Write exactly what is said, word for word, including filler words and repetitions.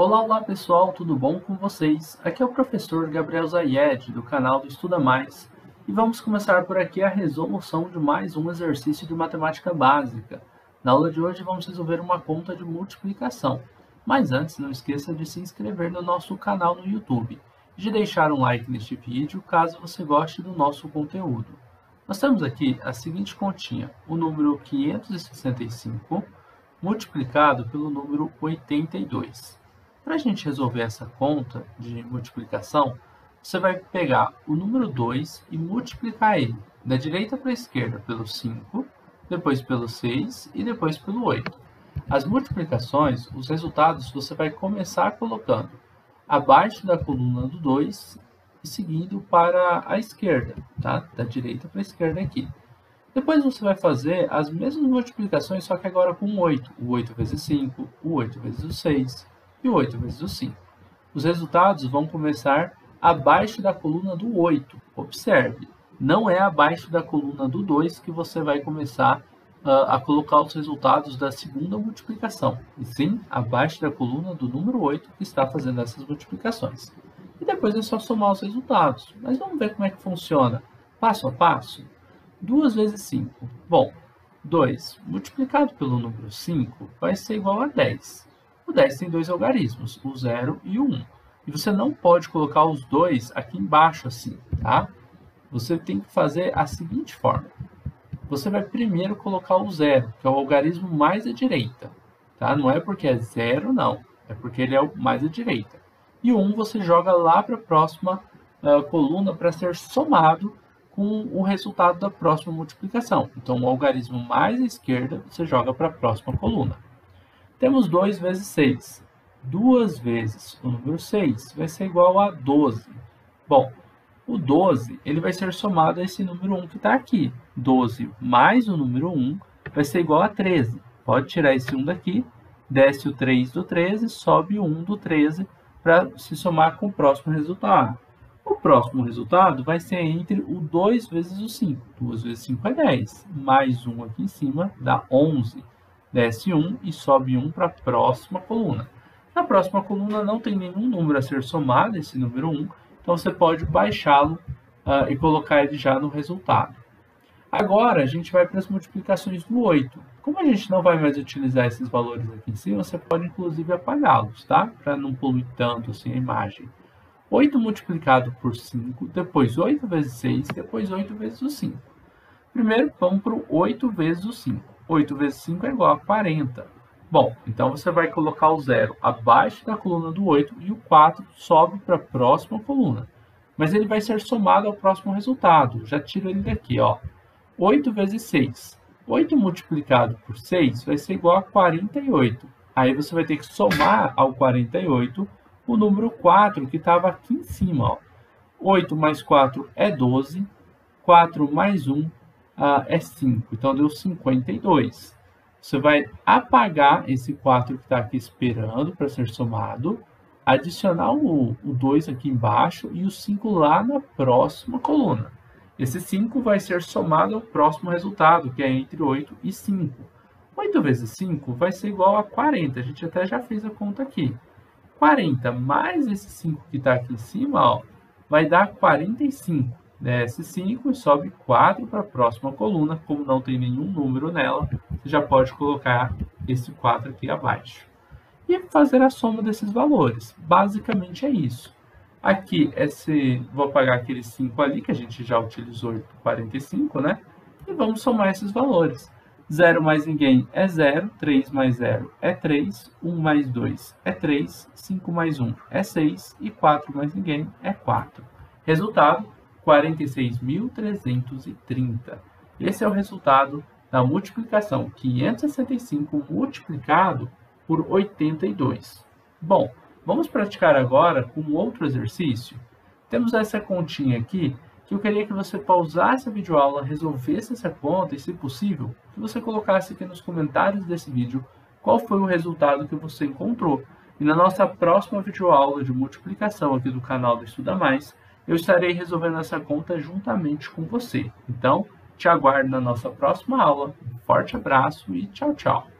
Olá, olá pessoal, tudo bom com vocês? Aqui é o professor Gabriel Zayed do canal do Estuda Mais e vamos começar por aqui a resolução de mais um exercício de matemática básica. Na aula de hoje vamos resolver uma conta de multiplicação, mas antes não esqueça de se inscrever no nosso canal no YouTube e de deixar um like neste vídeo caso você goste do nosso conteúdo. Nós temos aqui a seguinte continha, o número quinhentos e sessenta e cinco multiplicado pelo número oitenta e dois. Para a gente resolver essa conta de multiplicação, você vai pegar o número dois e multiplicar ele da direita para a esquerda pelo cinco, depois pelo seis e depois pelo oito. As multiplicações, os resultados, você vai começar colocando abaixo da coluna do dois e seguindo para a esquerda, tá? Da direita para a esquerda aqui. Depois você vai fazer as mesmas multiplicações, só que agora com oito. O oito vezes cinco, o oito vezes o seis e o oito vezes o cinco. Os resultados vão começar abaixo da coluna do oito. Observe, não é abaixo da coluna do dois que você vai começar uh, a colocar os resultados da segunda multiplicação, e sim abaixo da coluna do número oito que está fazendo essas multiplicações. E depois é só somar os resultados, mas vamos ver como é que funciona, passo a passo. duas vezes cinco, bom, dois multiplicado pelo número cinco vai ser igual a dez. O dez tem dois algarismos, o zero e o um. E você não pode colocar os dois aqui embaixo assim, tá? Você tem que fazer a seguinte forma. Você vai primeiro colocar o zero, que é o algarismo mais à direita, tá? Não é porque é zero, não. É porque ele é o mais à direita. E o um você joga lá para a próxima uh, coluna para ser somado com o resultado da próxima multiplicação. Então, o algarismo mais à esquerda você joga para a próxima coluna. Temos dois vezes seis. duas vezes o número seis vai ser igual a doze. Bom, o doze ele vai ser somado a esse número um que está aqui. doze mais o número um vai ser igual a treze. Pode tirar esse um daqui, desce o três do treze, sobe o um do treze para se somar com o próximo resultado. O próximo resultado vai ser entre o dois vezes o cinco. duas vezes cinco é dez, mais um aqui em cima dá onze. Desce um e sobe um para a próxima coluna. Na próxima coluna não tem nenhum número a ser somado, esse número um, então você pode baixá-lo uh, e colocar ele já no resultado. Agora a gente vai para as multiplicações do oito. Como a gente não vai mais utilizar esses valores aqui em cima, você pode inclusive apagá-los, tá? Para não poluir tanto assim a imagem. oito multiplicado por cinco, depois oito vezes seis, depois oito vezes o cinco. Primeiro vamos para o oito vezes o cinco. oito vezes cinco é igual a quarenta. Bom, então você vai colocar o zero abaixo da coluna do oito e o quatro sobe para a próxima coluna. Mas ele vai ser somado ao próximo resultado. Já tiro ele daqui, ó. oito vezes seis. oito multiplicado por seis vai ser igual a quarenta e oito. Aí você vai ter que somar ao quarenta e oito o número quatro que estava aqui em cima, ó. oito mais quatro é doze. quatro mais um ah, é cinco. Então deu cinquenta e dois. Você vai apagar esse quatro que está aqui esperando para ser somado, adicionar o, o dois aqui embaixo e o cinco lá na próxima coluna. Esse cinco vai ser somado ao próximo resultado, que é entre oito e cinco. oito vezes cinco vai ser igual a quarenta. A gente até já fez a conta aqui. quarenta mais esse cinco que está aqui em cima, ó, vai dar quarenta e cinco. Desce cinco e sobe quatro para a próxima coluna. Como não tem nenhum número nela, você já pode colocar esse quatro aqui abaixo. E fazer a soma desses valores. Basicamente é isso. Aqui, esse, vou apagar aquele cinco ali, que a gente já utilizou em quarenta e cinco, né? E vamos somar esses valores. zero mais ninguém é zero, três mais zero é três, um mais dois é três, cinco mais um é seis e quatro mais ninguém é quatro. Resultado... quarenta e seis mil trezentos e trinta. Esse é o resultado da multiplicação quinhentos e sessenta e cinco multiplicado por oitenta e dois. Bom, vamos praticar agora com outro exercício. Temos essa continha aqui que eu queria que você pausasse a videoaula, resolvesse essa conta e, se possível, que você colocasse aqui nos comentários desse vídeo qual foi o resultado que você encontrou. E na nossa próxima videoaula de multiplicação aqui do canal do Estuda Mais, eu estarei resolvendo essa conta juntamente com você. Então, te aguardo na nossa próxima aula. Um forte abraço e tchau, tchau!